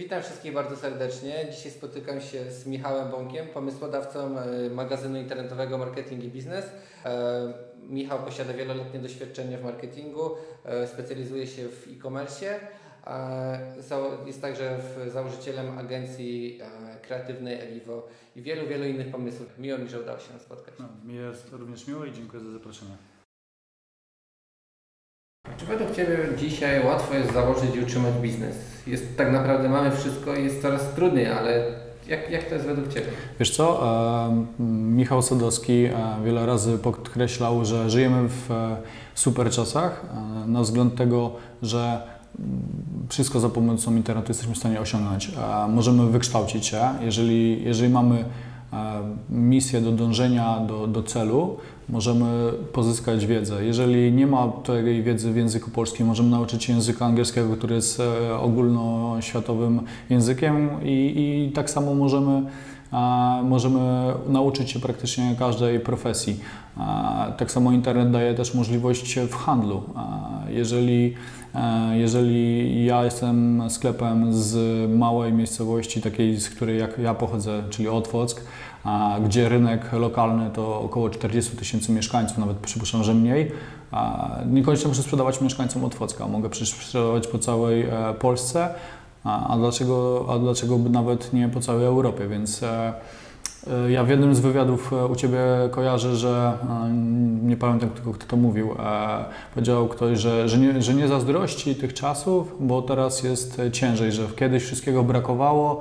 Witam wszystkich bardzo serdecznie. Dzisiaj spotykam się z Michałem Bąkiem, pomysłodawcą magazynu internetowego Marketing i Biznes. Michał posiada wieloletnie doświadczenie w marketingu, specjalizuje się w e-commerce. Jest także założycielem agencji kreatywnej Eliwo i wielu innych pomysłów. Miło mi, że udało się spotkać. Mi jest również miło i dziękuję za zaproszenie. Czy według Ciebie dzisiaj łatwo jest założyć i utrzymać biznes? Jest, tak naprawdę mamy wszystko i jest coraz trudniej, ale jak to jest według Ciebie? Wiesz co, Michał Sadowski wiele razy podkreślał, że żyjemy w super czasach, na wzgląd tego, że wszystko za pomocą internetu jesteśmy w stanie osiągnąć. Możemy wykształcić się, jeżeli mamy misję do dążenia do celu, możemy pozyskać wiedzę. Jeżeli nie ma tej wiedzy w języku polskim, możemy nauczyć się języka angielskiego, który jest ogólnoświatowym językiem i tak samo możemy nauczyć się praktycznie każdej profesji. Tak samo internet daje też możliwość w handlu. Jeżeli ja jestem sklepem z małej miejscowości, takiej, z której jak ja pochodzę, czyli Otwock, gdzie rynek lokalny to około 40 000 mieszkańców, nawet przypuszczam, że mniej, niekoniecznie muszę sprzedawać mieszkańcom Otwocka, mogę przecież sprzedawać po całej Polsce. A dlaczego nawet nie po całej Europie? Więc ja w jednym z wywiadów u Ciebie kojarzę, że nie pamiętam tylko, kto to mówił, powiedział ktoś, że nie zazdrości tych czasów, bo teraz jest ciężej, że kiedyś wszystkiego brakowało,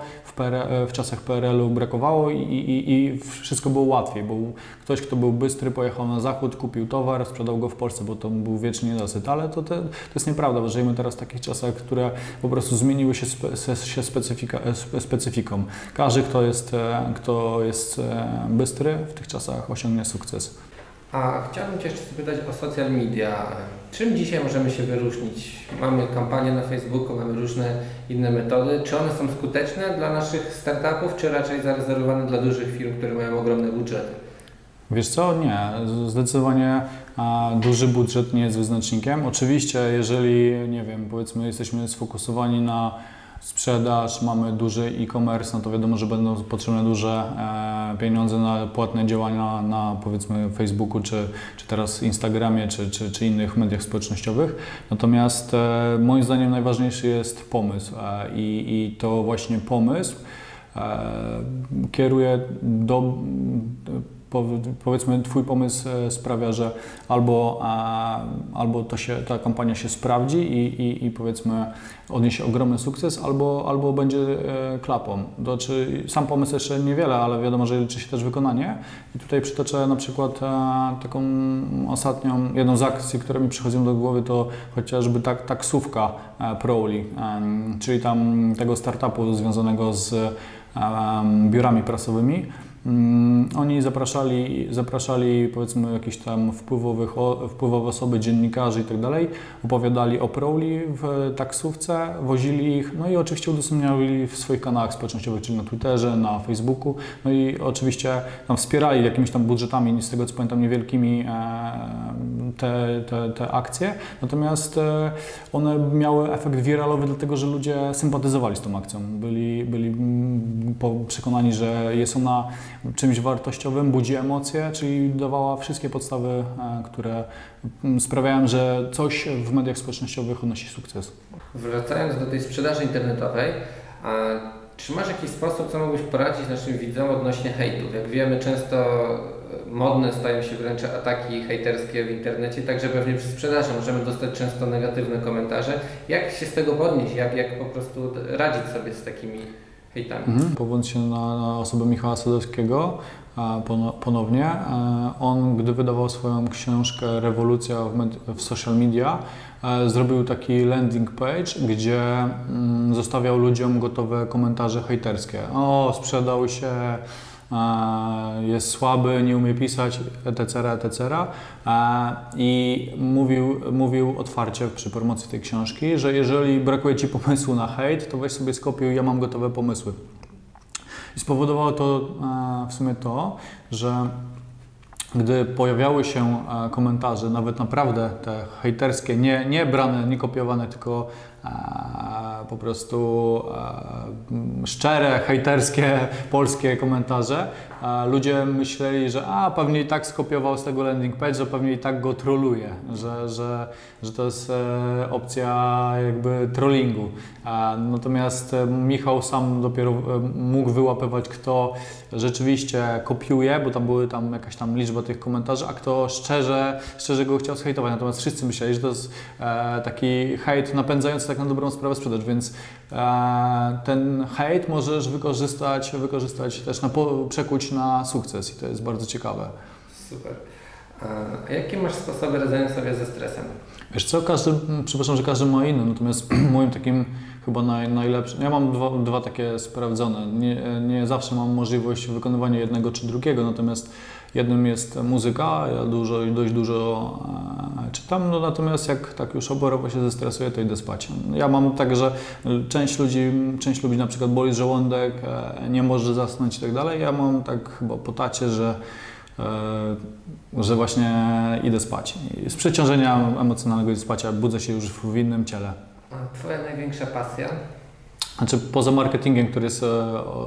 w czasach PRL-u brakowało i wszystko było łatwiej, bo ktoś, kto był bystry, pojechał na zachód, kupił towar, sprzedał go w Polsce, bo to był wiecznie niedosyt, ale to jest nieprawda, bo żyjemy teraz w takich czasach, które po prostu zmieniły się, specyfiką. Każdy, kto jest bystry, w tych czasach osiągnie sukces. A chciałbym Cię jeszcze zapytać o social media. Czym dzisiaj możemy się wyróżnić? Mamy kampanię na Facebooku, mamy różne inne metody. Czy one są skuteczne dla naszych startupów, czy raczej zarezerwowane dla dużych firm, które mają ogromne budżety? Wiesz co? Nie. Zdecydowanie duży budżet nie jest wyznacznikiem. Oczywiście, jeżeli, nie wiem, powiedzmy, jesteśmy sfokusowani na sprzedaż, mamy duży e-commerce, no to wiadomo, że będą potrzebne duże pieniądze na płatne działania na powiedzmy Facebooku, czy teraz Instagramie, czy innych mediach społecznościowych. Natomiast moim zdaniem najważniejszy jest pomysł i to właśnie pomysł kieruje do... Powiedzmy, Twój pomysł sprawia, że albo ta kampania się sprawdzi i powiedzmy odniesie ogromny sukces, albo będzie klapą. Znaczy, sam pomysł jeszcze niewiele, ale wiadomo, że liczy się też wykonanie. I tutaj przytoczę na przykład taką ostatnią, jedną z akcji, które mi przychodzą do głowy, to chociażby taksówka ProUli, czyli tam tego startupu związanego z biurami prasowymi. Oni zapraszali powiedzmy jakichś tam wpływowe osoby, dziennikarzy i tak dalej, opowiadali o ProUli w taksówce, wozili ich, no i oczywiście udostępniali w swoich kanałach społecznościowych, czyli na Twitterze, na Facebooku, no i oczywiście tam wspierali jakimiś tam budżetami, z tego co pamiętam niewielkimi te akcje, natomiast one miały efekt wiralowy, dlatego że ludzie sympatyzowali z tą akcją, byli przekonani, że jest ona czymś wartościowym, budzi emocje, czyli dawała wszystkie podstawy, które sprawiają, że coś w mediach społecznościowych odnosi sukces. Wracając do tej sprzedaży internetowej, czy masz jakiś sposób, co mógłbyś poradzić naszym widzom odnośnie hejtów? Jak wiemy, często modne stają się wręcz ataki hejterskie w internecie, także pewnie przy sprzedaży możemy dostać często negatywne komentarze. Jak się z tego podnieść? Jak po prostu radzić sobie z takimi hejtami? Powołując się na osobę Michała Sadowskiego ponownie, on, gdy wydawał swoją książkę Rewolucja w social media, zrobił taki landing page, gdzie zostawiał ludziom gotowe komentarze hejterskie. O, sprzedał się, jest słaby, nie umie pisać, etc., etc. I mówił otwarcie przy promocji tej książki, że jeżeli brakuje Ci pomysłu na hejt, to weź sobie skopiuj, ja mam gotowe pomysły. I spowodowało to w sumie to, że gdy pojawiały się komentarze, nawet naprawdę te hejterskie, nie brane, nie kopiowane, tylko po prostu szczere, hejterskie, polskie komentarze. Ludzie myśleli, że pewnie i tak skopiował z tego landing page, że pewnie i tak go troluje, że to jest opcja jakby trollingu. Natomiast Michał sam dopiero mógł wyłapywać, kto rzeczywiście kopiuje, bo tam były jakaś tam liczba tych komentarzy, a kto szczerze go chciał zhejtować. Natomiast wszyscy myśleli, że to jest taki hejt napędzający tak na dobrą sprawę sprzedaż, więc ten hejt możesz wykorzystać też, przekuć na sukces i to jest bardzo ciekawe. Super. A jakie masz sposoby radzenia sobie ze stresem? Wiesz co, każdy ma inny, natomiast moim takim chyba najlepszym, ja mam dwa takie sprawdzone, nie zawsze mam możliwość wykonywania jednego czy drugiego, natomiast jednym jest muzyka, ja dość dużo czytam, natomiast jak tak już oborowo się zestresuję, to idę spać. Ja mam tak, że część ludzi na przykład boli żołądek, nie może zasnąć i tak dalej, ja mam tak chyba po tacie, że właśnie idę spać. Z przeciążenia emocjonalnego idę spać, a budzę się już w innym ciele. A twoja największa pasja? Znaczy, poza marketingiem, który jest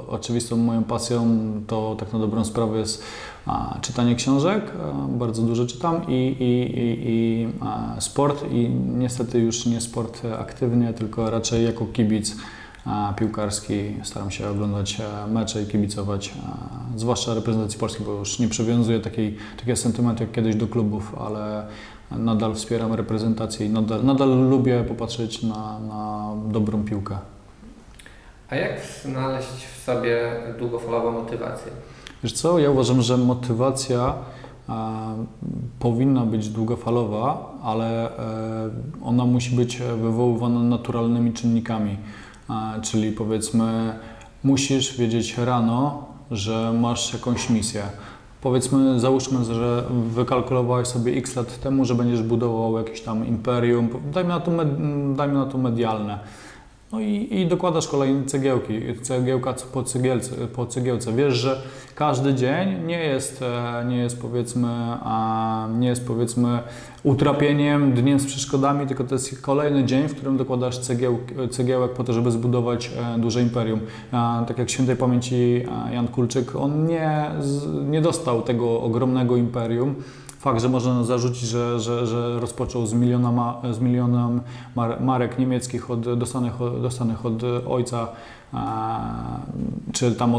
oczywistą moją pasją, to tak na dobrą sprawę jest czytanie książek, bardzo dużo czytam, i sport, i niestety już nie sport aktywnie, tylko raczej jako kibic piłkarski staram się oglądać mecze i kibicować, zwłaszcza reprezentacji Polski, bo już nie przywiązuję takiego sentymentu jak kiedyś do klubów, ale nadal wspieram reprezentację i nadal lubię popatrzeć na dobrą piłkę. A jak znaleźć w sobie długofalową motywację? Wiesz co, ja uważam, że motywacja powinna być długofalowa, ale ona musi być wywoływana naturalnymi czynnikami. Czyli powiedzmy, musisz wiedzieć rano, że masz jakąś misję. Powiedzmy, załóżmy, że wykalkulowałeś sobie x lat temu, że będziesz budował jakieś tam imperium, dajmy na to medialne. No i dokładasz kolejne cegiełki, cegiełka po cegiełce. Wiesz, że każdy dzień nie jest powiedzmy utrapieniem, dniem z przeszkodami, tylko to jest kolejny dzień, w którym dokładasz cegiełek po to, żeby zbudować duże imperium. Tak jak świętej pamięci Jan Kulczyk, on nie dostał tego ogromnego imperium. Fakt, że można zarzucić, że rozpoczął z milionem marek niemieckich dostanych od ojca, czy tam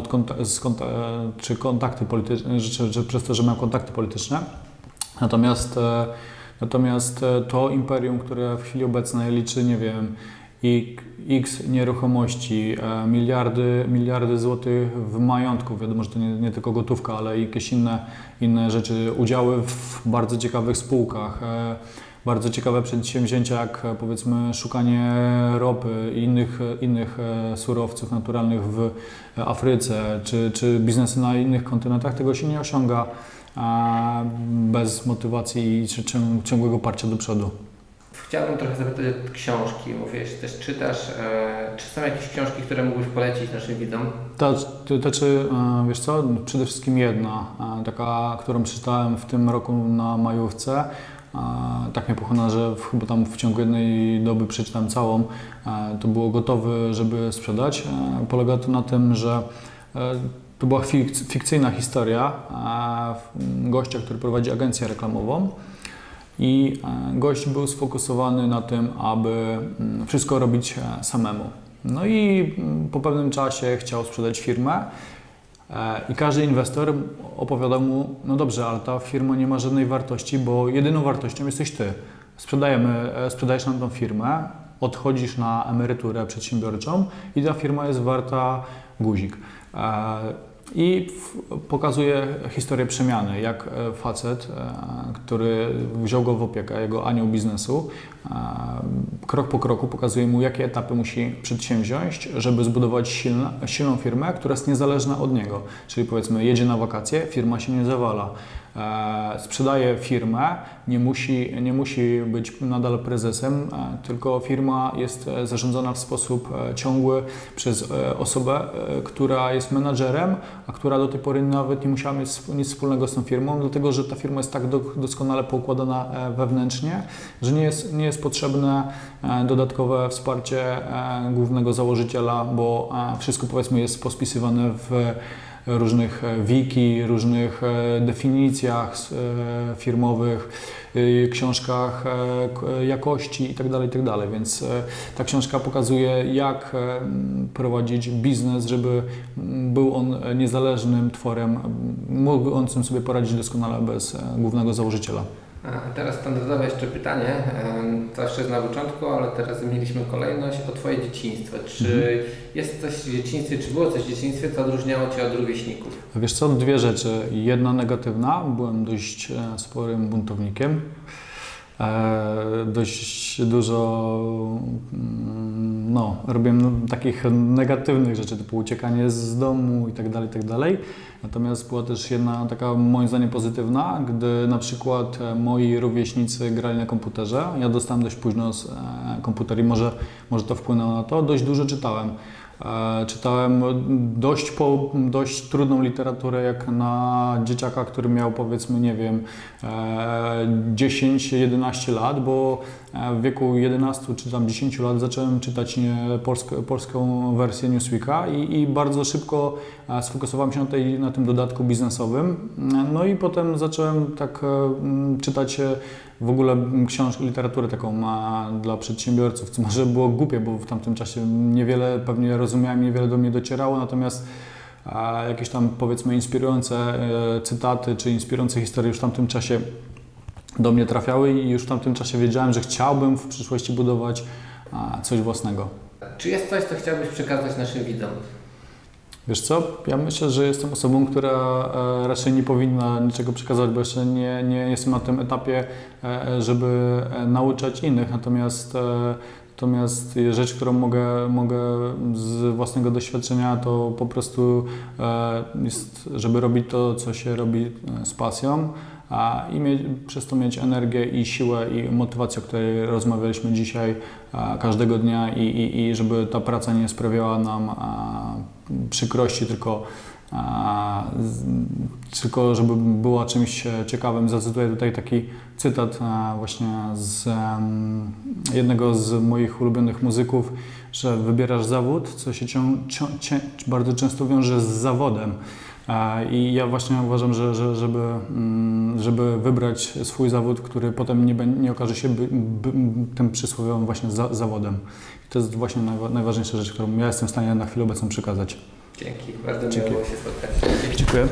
kontakty polityczne, czy przez to, że miał kontakty polityczne. Natomiast to imperium, które w chwili obecnej liczy, nie wiem, i x nieruchomości, miliardy złotych w majątku, wiadomo, że to nie tylko gotówka, ale i jakieś inne rzeczy, udziały w bardzo ciekawych spółkach, bardzo ciekawe przedsięwzięcia jak powiedzmy szukanie ropy i innych surowców naturalnych w Afryce, czy biznesy na innych kontynentach, tego się nie osiąga bez motywacji i ciągłego parcia do przodu. Chciałbym trochę zapytać o książki. Mówiłeś, też czytasz. Czy są jakieś książki, które mógłbyś polecić naszym widzom? Wiesz co, przede wszystkim jedna, taka, którą przeczytałem w tym roku na majówce. Tak mnie pochłonęła, że chyba tam w ciągu jednej doby przeczytałem całą. To było gotowe, żeby sprzedać. Polega to na tym, że to była fikcyjna historia gościa, który prowadzi agencję reklamową. I gość był sfokusowany na tym, aby wszystko robić samemu. No i po pewnym czasie chciał sprzedać firmę i każdy inwestor opowiadał mu, no dobrze, ale ta firma nie ma żadnej wartości, bo jedyną wartością jesteś ty. Sprzedajesz nam tą firmę, odchodzisz na emeryturę przedsiębiorczą i ta firma jest warta guzik. I pokazuje historię przemiany, jak facet, który wziął go w opiekę, jego anioł biznesu, krok po kroku pokazuje mu, jakie etapy musi przedsięwziąć, żeby zbudować silną firmę, która jest niezależna od niego. Czyli powiedzmy, jedzie na wakacje, firma się nie zawala. sprzedaje firmę, nie musi być nadal prezesem, tylko firma jest zarządzana w sposób ciągły przez osobę, która jest menadżerem, a która do tej pory nawet nie musiała mieć nic wspólnego z tą firmą, dlatego że ta firma jest tak doskonale poukładana wewnętrznie, że nie jest potrzebne dodatkowe wsparcie głównego założyciela, bo wszystko, powiedzmy, jest pospisywane w różnych wiki, różnych definicjach firmowych, książkach jakości itd. Więc ta książka pokazuje, jak prowadzić biznes, żeby był on niezależnym tworem, mógł on sobie poradzić doskonale bez głównego założyciela. A teraz standardowe jeszcze pytanie, zawsze na początku, ale teraz zmieniliśmy kolejność o Twoje dzieciństwo. Czy jest coś w dzieciństwie, czy było coś w dzieciństwie, co odróżniało Cię od rówieśników? Wiesz co, dwie rzeczy. Jedna negatywna, byłem dość sporym buntownikiem. Dość dużo robiłem takich negatywnych rzeczy, typu uciekanie z domu itd. Natomiast była też jedna taka, moim zdaniem, pozytywna, gdy na przykład moi rówieśnicy grali na komputerze. Ja dostałem dość późno z komputer i może to wpłynęło na to. Dość dużo czytałem. Czytałem dość trudną literaturę jak na dzieciaka, który miał, powiedzmy, nie wiem, 10-11 lat, bo w wieku 11 czy tam 10 lat zacząłem czytać polską wersję Newsweeka i bardzo szybko sfokusowałem się na tym dodatku biznesowym. No i potem zacząłem tak czytać w ogóle książkę, literaturę taką dla przedsiębiorców, co może było głupie, bo w tamtym czasie niewiele pewnie rozumiałem, niewiele do mnie docierało, natomiast jakieś tam, powiedzmy, inspirujące cytaty czy inspirujące historie już w tamtym czasie do mnie trafiały i już w tamtym czasie wiedziałem, że chciałbym w przyszłości budować coś własnego. Czy jest coś, co chciałbyś przekazać naszym widzom? Wiesz co, ja myślę, że jestem osobą, która raczej nie powinna niczego przekazać, bo jeszcze nie jestem na tym etapie, żeby nauczać innych. Natomiast rzecz, którą mogę z własnego doświadczenia, to po prostu jest, żeby robić to, co się robi z pasją i przez to mieć energię i siłę i motywację, o której rozmawialiśmy dzisiaj, każdego dnia i żeby ta praca nie sprawiała nam przykrości, tylko żeby była czymś ciekawym. Zacytuję tutaj taki cytat właśnie z jednego z moich ulubionych muzyków, że wybierasz zawód, co się bardzo często wiąże z zawodem. I ja właśnie uważam, że żeby wybrać swój zawód, który potem nie okaże się tym przysłowiowym właśnie zawodem. I to jest właśnie najważniejsza rzecz, którą ja jestem w stanie na chwilę obecną przekazać. Dzięki, bardzo miło się spotkać. Dziękuję.